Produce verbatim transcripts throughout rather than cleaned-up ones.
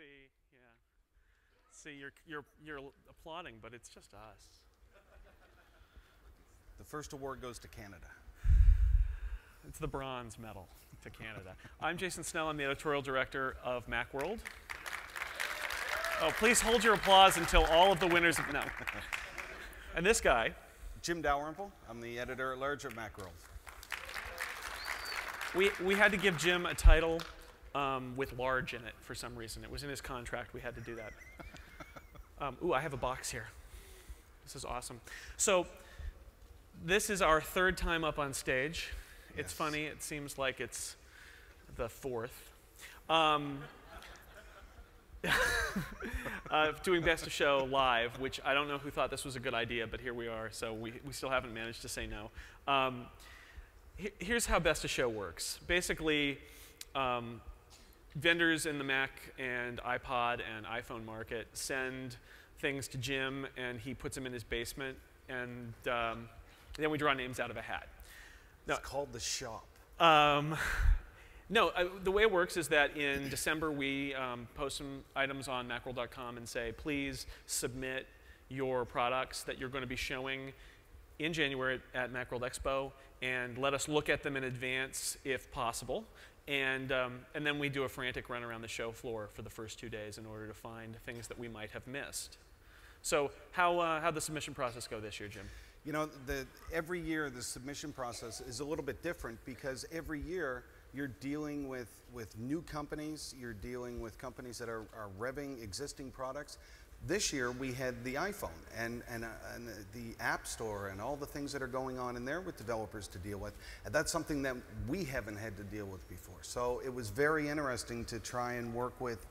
See, yeah. See, you're, you're, you're applauding, but it's just us. The first award goes to Canada. It's the bronze medal to Canada. I'm Jason Snell. I'm the editorial director of Macworld. Oh, please hold your applause until all of the winners have no. And this guy. Jim Dalrymple. I'm the editor-at-large of Macworld. We, we had to give Jim a title um, with large in it for some reason. It was in his contract. We had to do that. Um, ooh, I have a box here. This is awesome. So this is our third time up on stage. Yes. It's funny. It seems like it's the fourth. Um, uh, doing Best of Show live, which I don't know who thought this was a good idea, but here we are. So we, we still haven't managed to say no. Um, he here's how Best of Show works. Basically, um, vendors in the Mac and iPod and iPhone market send things to Jim, and he puts them in his basement, and um, then we draw names out of a hat. It's no. called the shop. Um, no, uh, the way it works is that in December, we um, post some items on macworld dot com and say, please submit your products that you're going to be showing in January at Macworld Expo, and let us look at them in advance if possible. And, um, and then we do a frantic run around the show floor for the first two days in order to find things that we might have missed. So how uh, how'd the submission process go this year, Jim? You know, the, every year the submission process is a little bit different, because every year you're dealing with, with new companies, you're dealing with companies that are, are revving existing products. This year we had the iPhone and, and, uh, and the App Store and all the things that are going on in there with developers to deal with. And that's something that we haven't had to deal with before. So it was very interesting to try and work with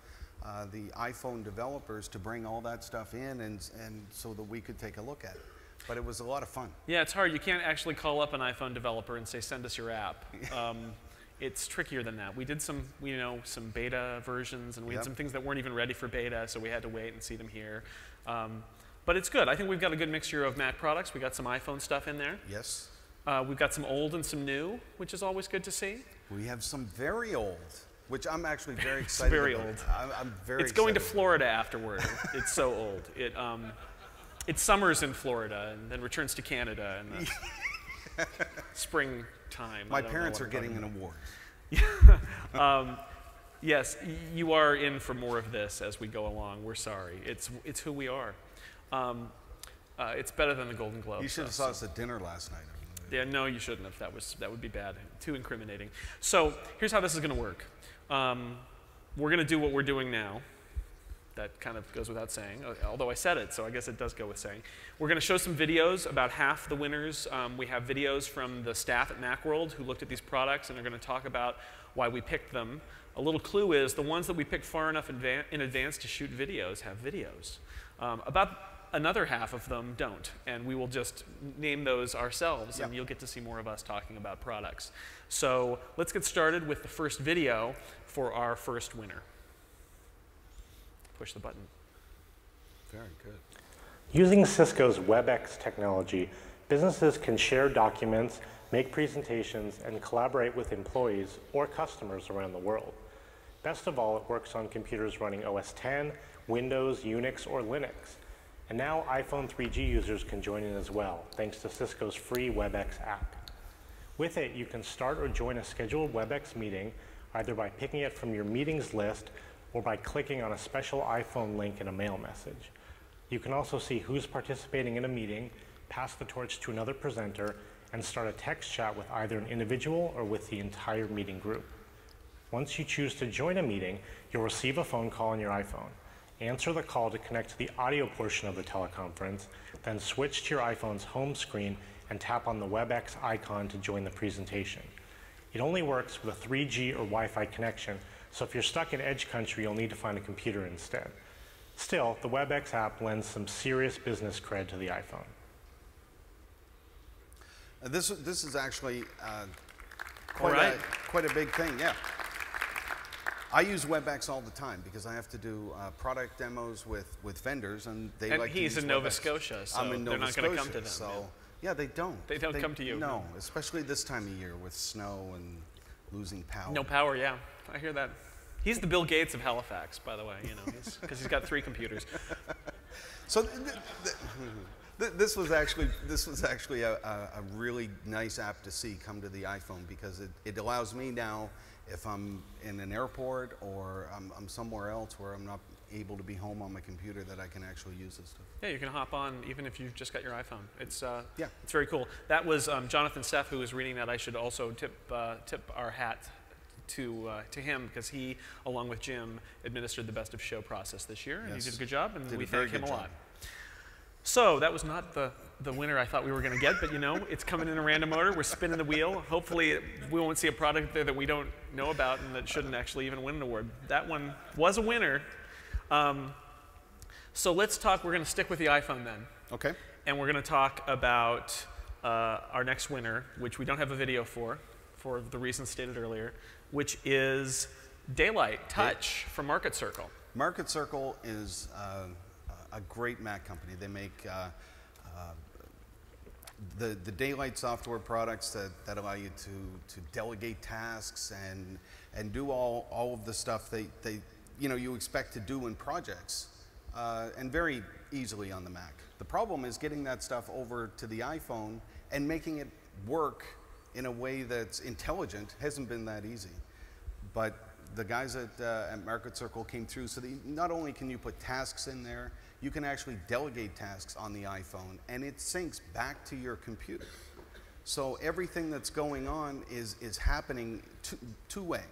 uh, the iPhone developers to bring all that stuff in, and, and so that we could take a look at it. But it was a lot of fun. Yeah, it's hard. You can't actually call up an iPhone developer and say, send us your app. Um, it's trickier than that. We did some, you know, some beta versions, and we yep. had some things that weren't even ready for beta, so we had to wait and see them here. Um, but it's good. I think we've got a good mixture of Mac products. We got some iPhone stuff in there. Yes. Uh, we've got some old and some new, which is always good to see. We have some very old, which I'm actually very excited very about. Old. I'm, I'm very it's excited. It's going to Florida afterward. It's so old. It. Um, It summers in Florida and then returns to Canada in the springtime. My parents are getting an award. um, yes, you are in for more of this as we go along. We're sorry. It's, it's who we are. Um, uh, it's better than the Golden Globes. You should have saw us at dinner last night. Yeah, no, you shouldn't have. That, was, that would be bad. Too incriminating. So here's how this is going to work. Um, we're going to do what we're doing now. That kind of goes without saying, although I said it, so I guess it does go with saying. We're going to show some videos, about half the winners. Um, we have videos from the staff at Macworld who looked at these products and are going to talk about why we picked them. A little clue is the ones that we picked far enough in advance to shoot videos have videos. Um, about another half of them don't, and we will just name those ourselves, yep. and you'll get to see more of us talking about products. So let's get started with the first video for our first winner. Push the button. Very good. Using Cisco's WebEx technology, businesses can share documents, make presentations, and collaborate with employees or customers around the world. Best of all, it works on computers running O S ten, Windows, Unix, or Linux. And now iPhone three G users can join in as well, thanks to Cisco's free WebEx app. With it, you can start or join a scheduled WebEx meeting either by picking it from your meetings list or by clicking on a special iPhone link in a mail message. You can also see who's participating in a meeting, pass the torch to another presenter, and start a text chat with either an individual or with the entire meeting group. Once you choose to join a meeting, you'll receive a phone call on your iPhone. Answer the call to connect to the audio portion of the teleconference, then switch to your iPhone's home screen and tap on the WebEx icon to join the presentation. It only works with a three G or Wi-Fi connection, so if you're stuck in edge country, you'll need to find a computer instead. Still, the WebEx app lends some serious business cred to the iPhone. Uh, this, this is actually uh, quite, right. a, quite a big thing, yeah. I use WebEx all the time because I have to do uh, product demos with, with vendors, and they and like to use WebEx. And he's in Nova Scotia, so I'm in Nova they're not going to come to them. So, yeah. yeah, they don't. They don't they, come to you. No, especially this time of year with snow and losing power. No power, yeah. I hear that. He's the Bill Gates of Halifax, by the way, you know, because he's got three computers. So th th th this was actually this was actually a, a really nice app to see come to the iPhone, because it, it allows me now, if I'm in an airport or I'm, I'm somewhere else where I'm not able to be home on my computer, that I can actually use this stuff. Yeah, you can hop on even if you've just got your iPhone. It's uh, yeah, it's very cool. That was um, Jonathan Seff who was reading that. I should also tip uh, tip our hat to uh, to him, because he, along with Jim, administered the best of show process this year, and yes, he did a good job, and did we thank him a lot. Job. So that was not the the winner I thought we were going to get, but you know, it's coming in a random order. We're spinning the wheel. Hopefully it, we won't see a product there that we don't know about and that shouldn't actually even win an award. That one was a winner. Um, so let's talk, we're going to stick with the iPhone then. Okay. And we're going to talk about uh, our next winner, which we don't have a video for, for the reasons stated earlier, which is Daylight Touch from Market Circle. Market Circle is uh, a great Mac company. They make uh, uh, the, the Daylight software products that, that allow you to, to delegate tasks and, and do all, all of the stuff they, they you know, you expect to do in projects, uh, and very easily on the Mac. The problem is getting that stuff over to the iPhone and making it work in a way that's intelligent hasn't been that easy. But the guys at, uh, at Market Circle came through, so that not only can you put tasks in there, you can actually delegate tasks on the iPhone, and it syncs back to your computer. So everything that's going on is, is happening two-way.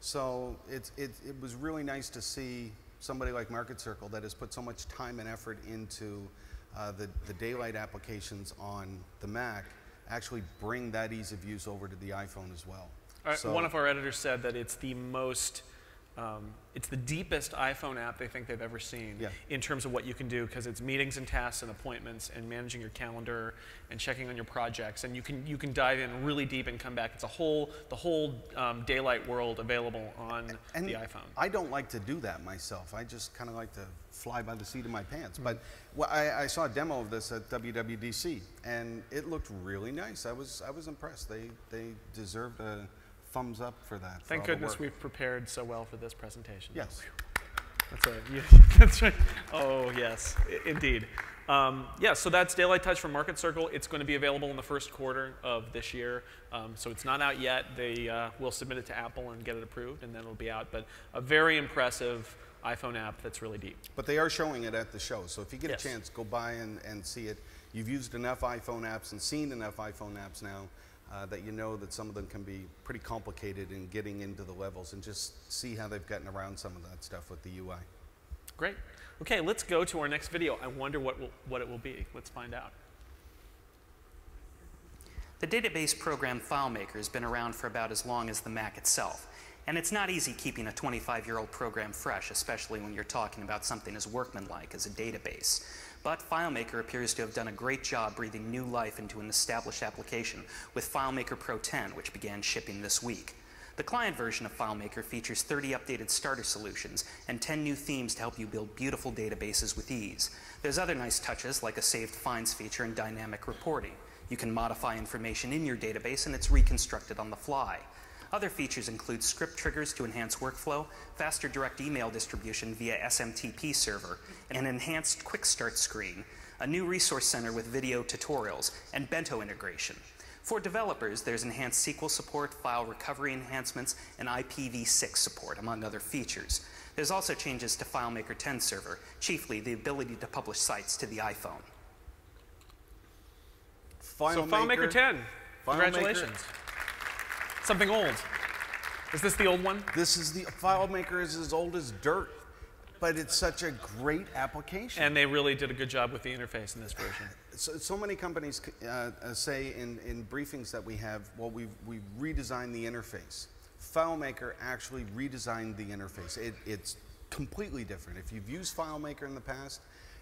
So it, it, it was really nice to see somebody like Market Circle that has put so much time and effort into uh, the, the Daylight applications on the Mac actually bring that ease of use over to the iPhone as well. Our, so one of our editors said that it's the most, um, it's the deepest iPhone app they think they've ever seen, yeah, in terms of what you can do, because it's meetings and tasks and appointments and managing your calendar and checking on your projects, and you can you can dive in really deep and come back. It's a whole the whole um, Daylight world available on and the iPhone. I don't like to do that myself. I just kind of like to fly by the seat of my pants. Mm-hmm. But well, I, I saw a demo of this at W W D C, and it looked really nice. I was I was impressed. They they deserved a thumbs up for that. Thank for goodness we've prepared so well for this presentation. Yes. That's right. Yeah, that's right. Oh, yes, I indeed. Um, yeah, so that's Daylight Touch from Market Circle. It's going to be available in the first quarter of this year. Um, so it's not out yet. They uh, will submit it to Apple and get it approved, and then it'll be out. But a very impressive iPhone app that's really deep. But they are showing it at the show. So if you get yes, a chance, go by and, and see it. You've used enough iPhone apps and seen enough iPhone apps now Uh, that you know that some of them can be pretty complicated in getting into the levels, and just see how they've gotten around some of that stuff with the U I. Great. Okay, let's go to our next video. I wonder what, will, what it will be. Let's find out. The database program FileMaker has been around for about as long as the Mac itself. And it's not easy keeping a twenty-five-year-old program fresh, especially when you're talking about something as workmanlike as a database. But FileMaker appears to have done a great job breathing new life into an established application with FileMaker Pro ten, which began shipping this week. The client version of FileMaker features thirty updated starter solutions and ten new themes to help you build beautiful databases with ease. There's other nice touches like a saved finds feature and dynamic reporting. You can modify information in your database and it's reconstructed on the fly. Other features include script triggers to enhance workflow, faster direct email distribution via S M T P server, an enhanced quick start screen, a new resource center with video tutorials, and Bento integration. For developers, there's enhanced S Q L support, file recovery enhancements, and I P v six support, among other features. There's also changes to FileMaker ten server, chiefly the ability to publish sites to the iPhone. So FileMaker ten, congratulations. Something old. Is this the old one? This is the FileMaker is as old as dirt, but it's such a great application. And they really did a good job with the interface in this version. So, so many companies uh, say in, in briefings that we have, well, we've, we've redesigned the interface. FileMaker actually redesigned the interface. It, it's completely different. If you've used FileMaker in the past,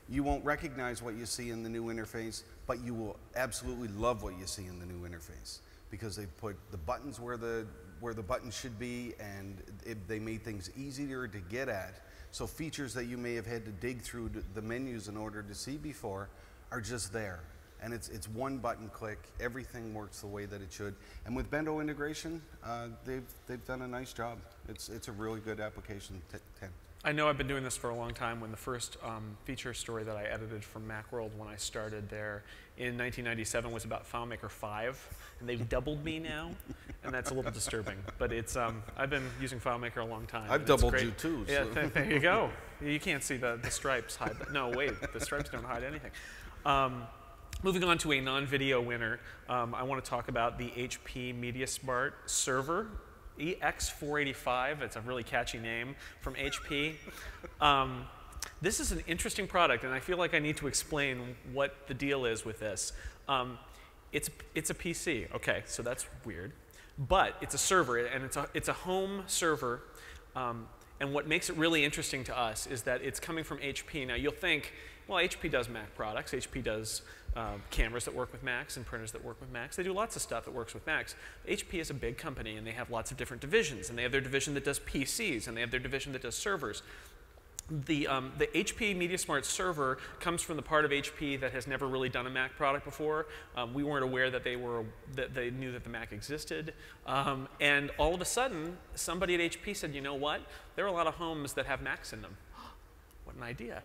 you won't recognize what you see in the new interface, but you will absolutely love what you see in the new interface, because they put the buttons where the where the buttons should be, and it, they made things easier to get at. So features that you may have had to dig through the menus in order to see before are just there, and it's it's one button click. Everything works the way that it should. And with Bento integration, uh, they've they've done a nice job. It's it's a really good application. ten. I know I've been doing this for a long time. When the first um, feature story that I edited from Macworld when I started there in nineteen ninety-seven was about FileMaker five, and they've doubled me now, and that's a little disturbing. But it's um, I've been using FileMaker a long time. I've doubled you too. So. Yeah, th there you go. You can't see the, the stripes hide. That. No, wait, the stripes don't hide anything. Um, Moving on to a non-video winner, um, I want to talk about the H P MediaSmart server, E X four eighty-five. It's a really catchy name from H P. Um, this is an interesting product, and I feel like I need to explain what the deal is with this. Um, it's, it's a P C. Okay, so that's weird. But it's a server, and it's a, it's a home server. Um, and what makes it really interesting to us is that it's coming from H P. Now, you'll think, well, H P does Mac products. H P does uh, cameras that work with Macs and printers that work with Macs. They do lots of stuff that works with Macs. H P is a big company, and they have lots of different divisions. And they have their division that does P Cs, and they have their division that does servers. The, um, the H P MediaSmart server comes from the part of H P that has never really done a Mac product before. Um, we weren't aware that they, were, that they knew that the Mac existed. Um, and all of a sudden, somebody at H P said, you know what? There are a lot of homes that have Macs in them. What an idea.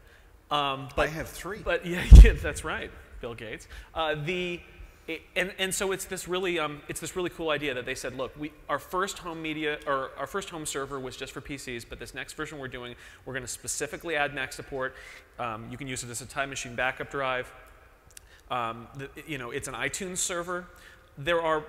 Um, but, I have three. But yeah, yeah, that's right, Bill Gates. Uh, the it, and and so it's this really um, it's this really cool idea that they said, look, we our first home media or our first home server was just for P Cs, but this next version we're doing, we're going to specifically add Mac support. Um, you can use it as a time machine backup drive. Um, the, you know, it's an iTunes server. There are.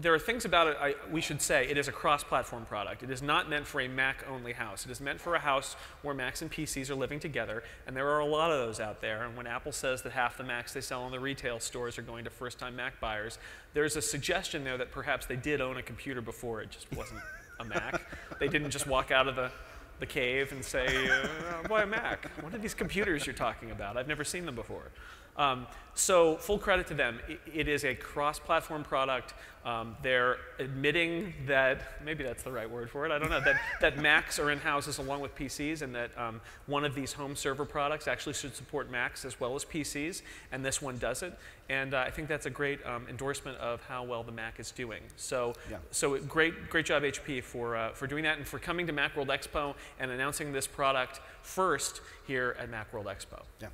There are things about it, I, we should say, it is a cross-platform product. It is not meant for a Mac-only house. It is meant for a house where Macs and P Cs are living together, and there are a lot of those out there. And when Apple says that half the Macs they sell in the retail stores are going to first-time Mac buyers, there's a suggestion there that perhaps they did own a computer before. It just wasn't a Mac. They didn't just walk out of the, the cave and say, uh, why a Mac? What are these computers you're talking about? I've never seen them before. Um, so full credit to them. It, it is a cross-platform product. Um, they're admitting that, maybe that's the right word for it, I don't know, that, that Macs are in houses along with P Cs, and that um, one of these home server products actually should support Macs as well as P Cs, and this one doesn't. And uh, I think that's a great um, endorsement of how well the Mac is doing. So, yeah. so great, great job H P for, uh, for doing that and for coming to Macworld Expo and announcing this product first here at Macworld Expo. Yeah.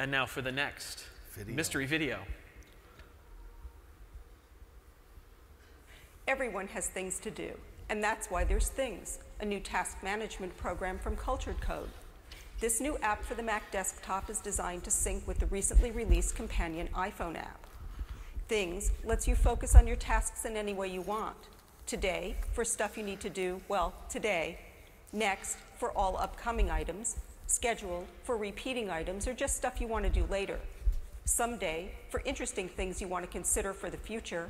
And now for the next video. Mystery video. Everyone has things to do, and that's why there's Things, a new task management program from Cultured Code. This new app for the Mac desktop is designed to sync with the recently released companion iPhone app. Things lets you focus on your tasks in any way you want. Today, for stuff you need to do, well, today. Next, for all upcoming items. Schedule for repeating items or just stuff you want to do later. Someday for interesting things you want to consider for the future,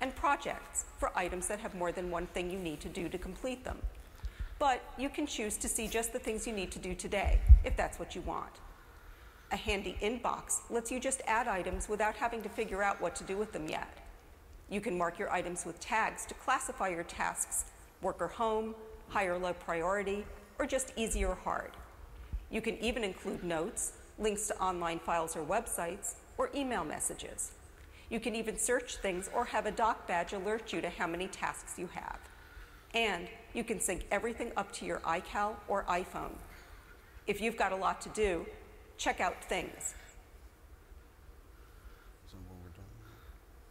and projects for items that have more than one thing you need to do to complete them. But you can choose to see just the things you need to do today, if that's what you want. A handy inbox lets you just add items without having to figure out what to do with them yet. You can mark your items with tags to classify your tasks, work or home, high or low priority, or just easy or hard. You can even include notes, links to online files or websites, or email messages. You can even search things or have a doc badge alert you to how many tasks you have. And you can sync everything up to your iCal or iPhone. If you've got a lot to do, check out Things.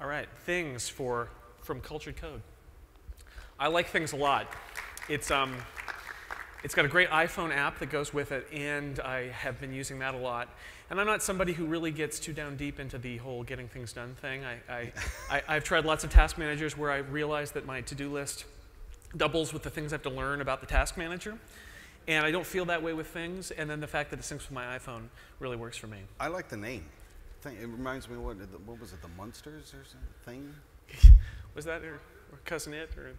All right, Things for, from Cultured Code. I like Things a lot. It's, um, It's got a great iPhone app that goes with it, and I have been using that a lot. And I'm not somebody who really gets too down deep into the whole getting things done thing. I, I, I, I've tried lots of task managers where I realized that my to-do list doubles with the things I have to learn about the task manager. And I don't feel that way with Things, and then the fact that it syncs with my iPhone really works for me. I like the name. It reminds me of what, what was it, the Munsters or something? Was that or, or Cousin It? Or,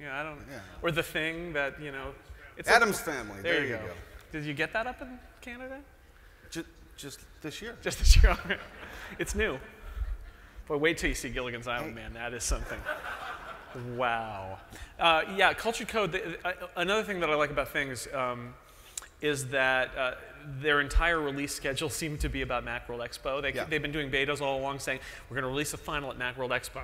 yeah, I don't, yeah. Or the thing that, you know. It's Adam's like, family. There, there you, you go. go. Did you get that up in Canada? Just, just this year. Just this year. It's new. Boy, wait till you see Gilligan's Island, hey. Man. That is something. Wow. Uh, yeah, Cultured Code. The, uh, another thing that I like about Things um, is that uh, their entire release schedule seemed to be about Macworld Expo. They, yeah. They've been doing betas all along saying, we're going to release a final at Macworld Expo.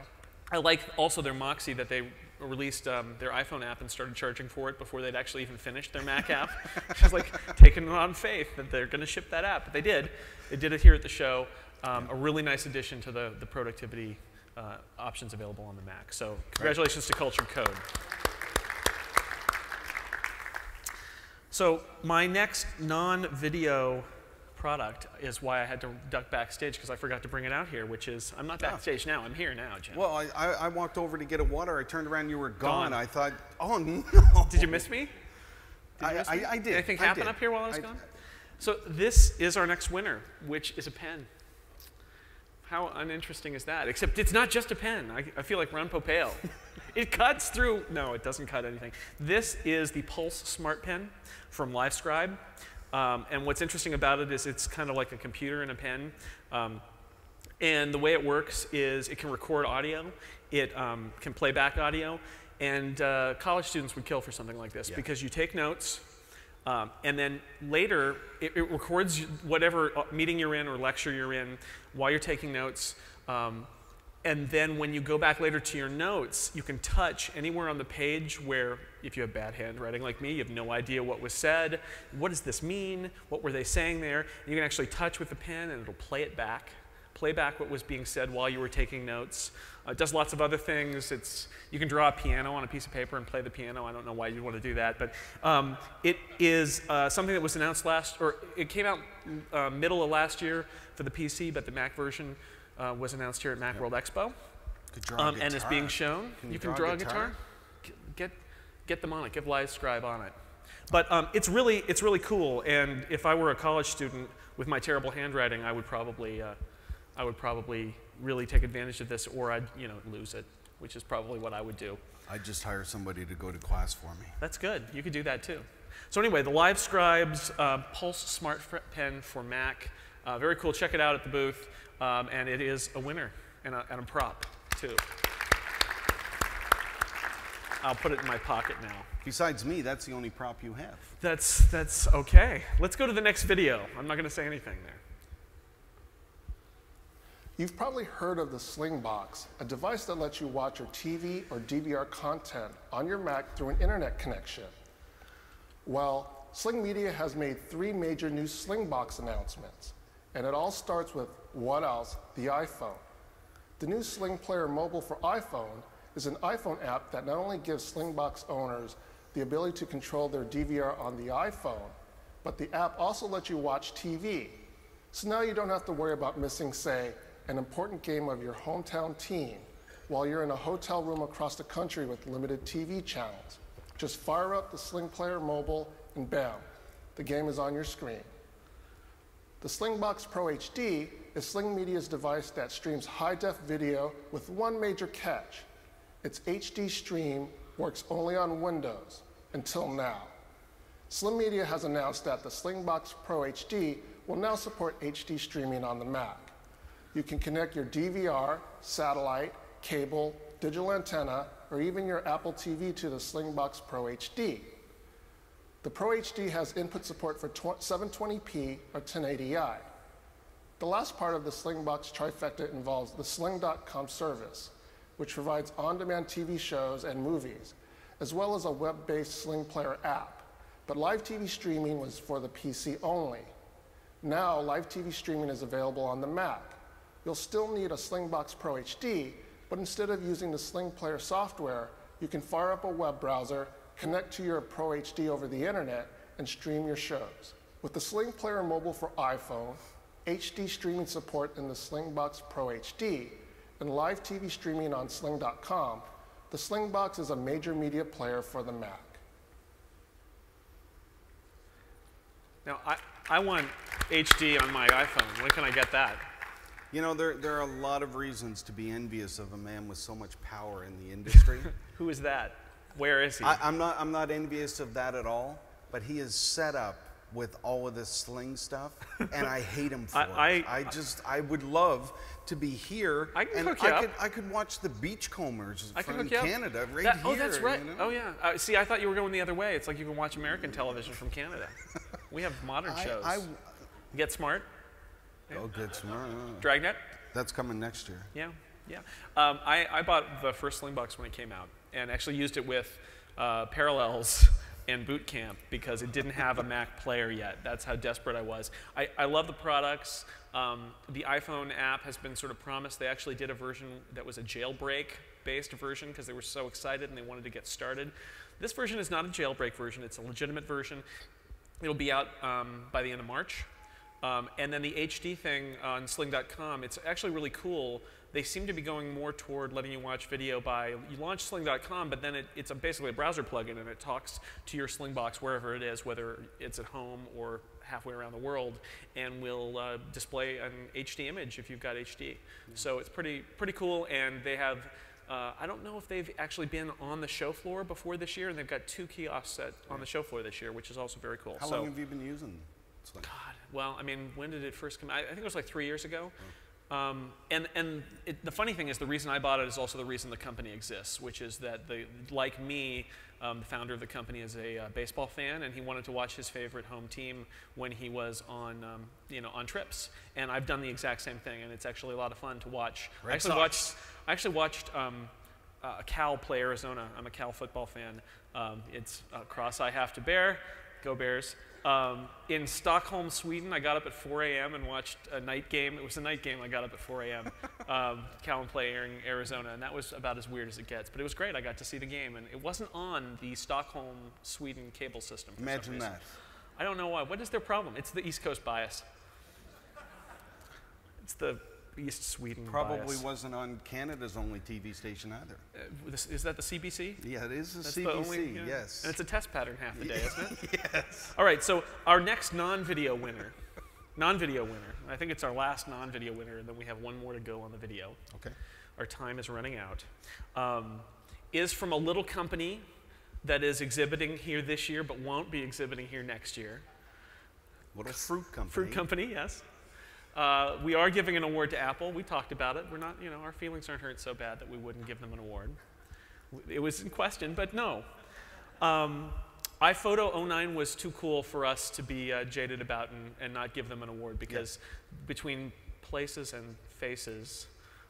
I like also their Moxie that they released um, their iPhone app and started charging for it before they'd actually even finished their Mac app. I was like taking it on faith that they're going to ship that app. But they did. They did it here at the show. Um, a really nice addition to the, the productivity uh, options available on the Mac. So congratulations right. to Cultured Code. So my next non-video product is why I had to duck backstage because I forgot to bring it out here, which is, I'm not backstage now, I'm here now, Jim. Well, I, I, I walked over to get a water, I turned around, you were gone. gone. I thought, oh no. Did you miss me? Did I, you miss I, me? I, I did. Did anything I happen did. up here while I was I, gone? So this is our next winner, which is a pen. How uninteresting is that? Except it's not just a pen. I, I feel like Ron Popeil. It cuts through, no, it doesn't cut anything. This is the Pulse Smart Pen from Livescribe. Um, and what's interesting about it is it's kind of like a computer and a pen. Um, and the way it works is it can record audio, it um, can play back audio, and uh, college students would kill for something like this yeah. because you take notes, um, and then later it, it records whatever meeting you're in or lecture you're in while you're taking notes. Um, And then when you go back later to your notes, you can touch anywhere on the page where, if you have bad handwriting like me, you have no idea what was said. What does this mean? What were they saying there? And you can actually touch with the pen and it'll play it back. Play back what was being said while you were taking notes. Uh, it does lots of other things. It's, you can draw a piano on a piece of paper and play the piano. I don't know why you'd want to do that. But um, it is uh, something that was announced last, or it came out uh, middle of last year for the P C, but the Mac version Uh, was announced here at Macworld yep. Expo, um, and is being shown. Can you, you can draw, draw a guitar. guitar. Get, get them on it. Give Livescribe on it. But um, it's really it's really cool. And if I were a college student with my terrible handwriting, I would probably uh, I would probably really take advantage of this, or I'd you know lose it, which is probably what I would do. I'd just hire somebody to go to class for me. That's good. You could do that too. So anyway, the Livescribe's uh, Pulse Smart Pen for Mac. Uh, very cool. Check it out at the booth. Um, and it is a winner, and a, and a prop, too. I'll put it in my pocket now. Besides me, that's the only prop you have. That's, that's OK. Let's go to the next video. I'm not going to say anything there. You've probably heard of the Slingbox, a device that lets you watch your T V or D V R content on your Mac through an internet connection. Well, Sling Media has made three major new Slingbox announcements. And it all starts with, what else? The iPhone. The new Sling Player Mobile for iPhone is an iPhone app that not only gives Slingbox owners the ability to control their D V R on the iPhone, but the app also lets you watch T V. So now you don't have to worry about missing, say, an important game of your hometown team while you're in a hotel room across the country with limited T V channels. Just fire up the Sling Player Mobile and bam, the game is on your screen. The Slingbox Pro H D is Sling Media's device that streams high-def video with one major catch. Its H D stream works only on Windows, until now. Sling Media has announced that the Slingbox Pro H D will now support H D streaming on the Mac. You can connect your D V R, satellite, cable, digital antenna, or even your Apple T V to the Slingbox Pro H D. The Pro H D has input support for seven twenty p or ten eighty i. The last part of the Slingbox trifecta involves the Sling dot com service, which provides on-demand T V shows and movies, as well as a web-based Sling Player app. But live T V streaming was for the P C only. Now, live T V streaming is available on the Mac. You'll still need a Slingbox Pro H D, but instead of using the Sling Player software, you can fire up a web browser, connect to your Pro H D over the internet, and stream your shows. With the Sling Player Mobile for iPhone, H D streaming support in the Slingbox Pro H D, and live T V streaming on Sling dot com, the Slingbox is a major media player for the Mac. Now, I, I want H D on my iPhone. When can I get that? You know, there, there are a lot of reasons to be envious of a man with so much power in the industry. Who is that? Where is he? I, I'm not. I'm not envious of that at all. But he is set up with all of this Sling stuff, and I hate him for I, it. I, I just. I would love to be here. I can and hook you I up. Could, I could watch the Beachcombers from Canada right that, here. Oh, that's right. You know? Oh yeah. Uh, see, I thought you were going the other way. It's like you can watch American television from Canada. We have modern I, shows. I, Get Smart. Yeah. Oh, Get Smart. Dragnet. That's coming next year. Yeah, yeah. Um, I, I bought the first Slingbox when it came out and actually used it with uh, Parallels and Boot Camp because it didn't have a Mac player yet. That's how desperate I was. I, I love the products. Um, the iPhone app has been sort of promised. They actually did a version that was a jailbreak-based version because they were so excited and they wanted to get started. This version is not a jailbreak version. It's a legitimate version. It'll be out um, by the end of March. Um, and then the H D thing on Sling dot com, it's actually really cool. They seem to be going more toward letting you watch video by, you launch Sling dot com, but then it, it's a basically a browser plugin and it talks to your Slingbox wherever it is, whether it's at home or halfway around the world, and will uh, display an H D image if you've got H D. Mm-hmm. So it's pretty, pretty cool, and they have, uh, I don't know if they've actually been on the show floor before this year, and they've got two kiosks set on the show floor this year, which is also very cool. How so, long have you been using Sling? God. Well, I mean, when did it first come out? I think it was like three years ago. Oh. Um, and and it, the funny thing is the reason I bought it is also the reason the company exists, which is that, the, like me, um, the founder of the company is a uh, baseball fan, and he wanted to watch his favorite home team when he was on, um, you know, on trips. And I've done the exact same thing, and it's actually a lot of fun to watch. Red I actually Sox. watched. I actually watched um, uh, Cal play Arizona. I'm a Cal football fan. Um, it's a cross I have to bear. Go Bears. Um, in Stockholm, Sweden, I got up at four A M and watched a night game. It was a night game. I got up at four A M Um, Cal and Play airing Arizona, and that was about as weird as it gets. But it was great. I got to see the game, and it wasn't on the Stockholm, Sweden cable system. For Imagine some reason. that. I don't know why. What is their problem? It's the East Coast bias. It's the East Sweden Probably bias. Wasn't on Canada's only T V station either. Uh, this, is that the C B C? Yeah, it is the That's C B C, the only, yeah. yes. And it's a test pattern half the day, isn't it? Yes. All right, so our next non-video winner, non-video winner, I think it's our last non-video winner, and then we have one more to go on the video. Okay. Our time is running out. Um, is from a little company that is exhibiting here this year but won't be exhibiting here next year. What a fruit company. Fruit company, yes. Uh, we are giving an award to Apple. We talked about it. We're not, you know, our feelings aren't hurt so bad that we wouldn't give them an award. It was in question, but no. Um, iPhoto oh nine was too cool for us to be uh, jaded about and, and not give them an award because yep. between places and faces,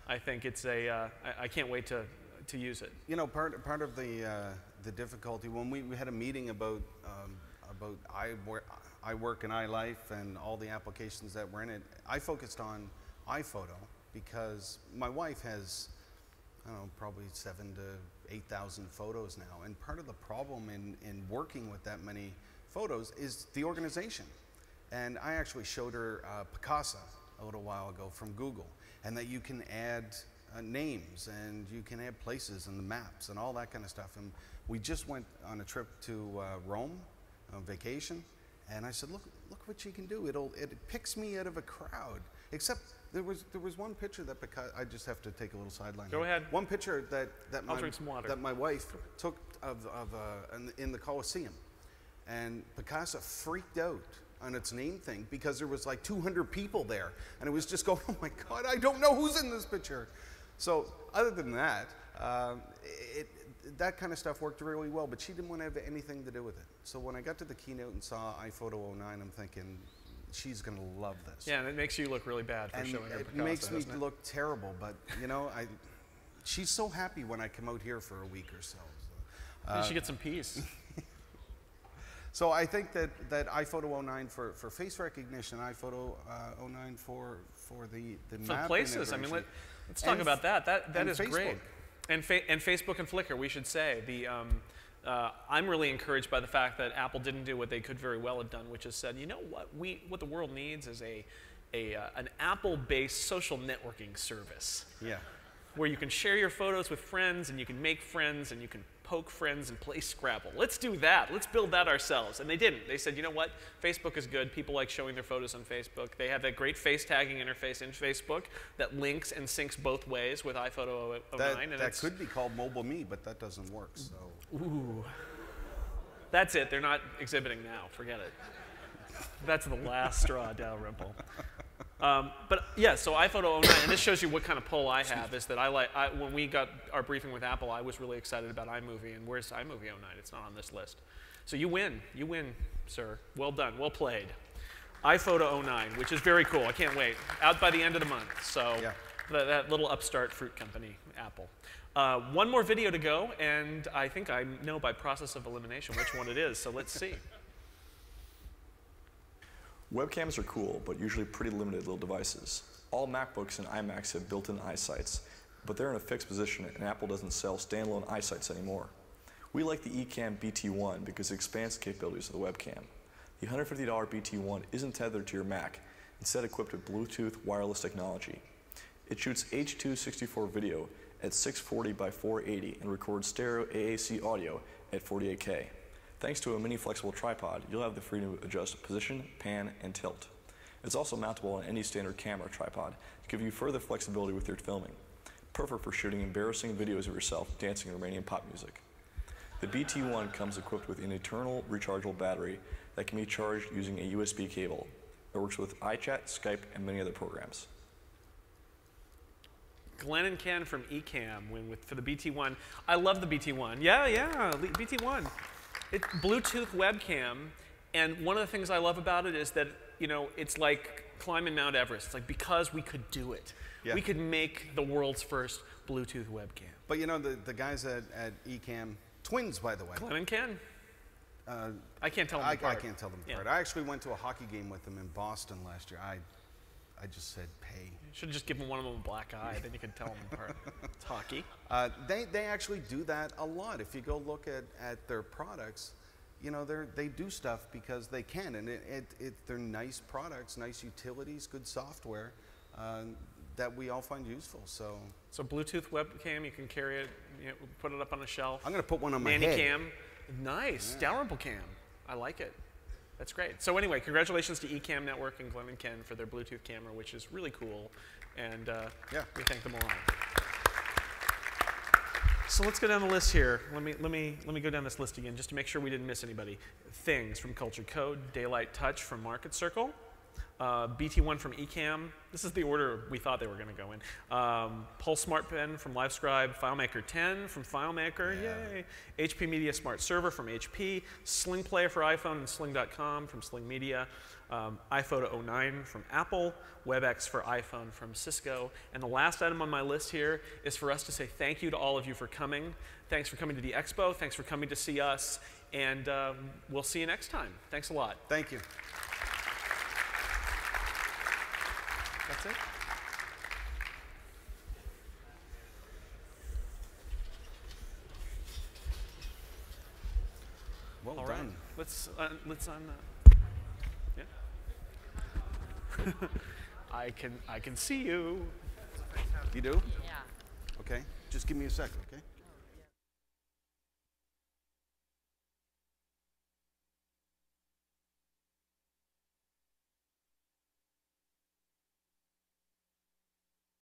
I think it's a, uh, I, I can't wait to, to use it. You know, part, part of the, uh, the difficulty, when we, we had a meeting about, um, about iWare, iWork and iLife and all the applications that were in it, I focused on iPhoto because my wife has, I don't know, probably seven to eight thousand photos now, and part of the problem in, in working with that many photos is the organization. And I actually showed her uh, Picasa a little while ago from Google, and that you can add uh, names and you can add places and the maps and all that kind of stuff. And we just went on a trip to uh, Rome on vacation. And I said, look, look what you can do. It'll, it picks me out of a crowd. Except there was, there was one picture that Picasa, I just have to take a little sideline. Go here. ahead. One picture that, that, my, that my wife took of, of uh, in, the, in the Colosseum. And Picasa freaked out on its name thing because there was like two hundred people there. And it was just going, oh my God, I don't know who's in this picture. So other than that, um, it, that kind of stuff worked really well, but she didn't want to have anything to do with it. So when I got to the keynote and saw iPhoto oh nine, I'm thinking, she's going to love this. Yeah, and it makes you look really bad for and showing her Picasa, doesn't it? Makes me look terrible, but you know, I, she's so happy when I come out here for a week or so. so. Uh, she gets some peace. So I think that, that iPhoto oh nine for, for face recognition, iPhoto oh nine for, for the, the for map. For places, I mean, let, let's talk and about that. That, that is Facebook. Great. And, fa and Facebook and Flickr, we should say. The, um, uh, I'm really encouraged by the fact that Apple didn't do what they could very well have done, which is said, you know what, we, what the world needs is a, a, uh, an Apple-based social networking service. Yeah. Where you can share your photos with friends, and you can make friends, and you can poke friends and play Scrabble. Let's do that. Let's build that ourselves. And they didn't. They said, you know what, Facebook is good. People like showing their photos on Facebook. They have that great face tagging interface in Facebook that links and syncs both ways with iPhoto oh nine. That, and that could be called Mobile Me, but that doesn't work. So. Ooh. That's it. They're not exhibiting now. Forget it. That's the last straw, Dalrymple. Um, but yeah, so iPhoto oh nine, and this shows you what kind of pull I have, is that I like, I, when we got our briefing with Apple, I was really excited about iMovie, and where's iMovie oh nine? It's not on this list. So you win. You win, sir. Well done. Well played. iPhoto oh nine, which is very cool. I can't wait. Out by the end of the month. So yeah. th that little upstart fruit company, Apple. Uh, one more video to go, and I think I know by process of elimination which one it is, so let's see. Webcams are cool, but usually pretty limited little devices. All MacBooks and iMacs have built-in eyesights, but they're in a fixed position, and Apple doesn't sell standalone eyesights anymore. We like the eCam B T one because it expands the capabilities of the webcam. The one hundred fifty dollar B T one isn't tethered to your Mac, instead equipped with Bluetooth wireless technology. It shoots H two sixty-four video at six forty by four eighty and records stereo A A C audio at forty-eight K. Thanks to a mini flexible tripod, you'll have the freedom to adjust position, pan, and tilt. It's also mountable on any standard camera tripod to give you further flexibility with your filming. Perfect for shooting embarrassing videos of yourself dancing to Romanian pop music. The B T one comes equipped with an eternal rechargeable battery that can be charged using a U S B cable. It works with iChat, Skype, and many other programs. Glenn and Ken from eCam win with, for the B T one. I love the B T one. Yeah, yeah, B T one. It's Bluetooth webcam, and one of the things I love about it is that, you know, it's like climbing Mount Everest. It's like, because we could do it. Yeah. We could make the world's first Bluetooth webcam. But you know, the, the guys at, at eCam, twins, by the way. Glenn and Ken. Uh, I can't tell them I, apart. I can't tell them apart. Yeah. I actually went to a hockey game with them in Boston last year. I, I just said pay. You should have just given one of them a black eye, then you could tell them apart. It's hockey. Uh, they, they actually do that a lot. If you go look at, at their products, you know, they're, they do stuff because they can. And it, it, it, they're nice products, nice utilities, good software uh, that we all find useful. So so Bluetooth webcam, you can carry it, you know, put it up on a shelf. I'm going to put one on my Nanny head. Cam. Nice. Yeah. Dalrymple Cam. I like it. That's great. So anyway, congratulations to eCam Network and Glenn and Ken for their Bluetooth camera, which is really cool, and uh, yeah. we thank them a lot. So let's go down the list here. Let me let me let me go down this list again just to make sure we didn't miss anybody. Things from Cultured Code, Daylight Touch from Market Circle, uh, B T one from eCam. This is the order we thought they were going to go in. Um, Pulse Smart Pen from Livescribe, FileMaker ten from FileMaker, yeah. yay! H P MediaSmart Server from H P, Sling Player for iPhone and Sling dot com from Sling Media, um, iPhoto oh nine from Apple, WebEx for iPhone from Cisco, and the last item on my list here is for us to say thank you to all of you for coming. Thanks for coming to the expo. Thanks for coming to see us, and um, we'll see you next time. Thanks a lot. Thank you. That's it. Well All done. Right. Let's uh, let's on. Uh, yeah. I can I can see you. You do? Yeah. Okay. Just give me a second. Okay.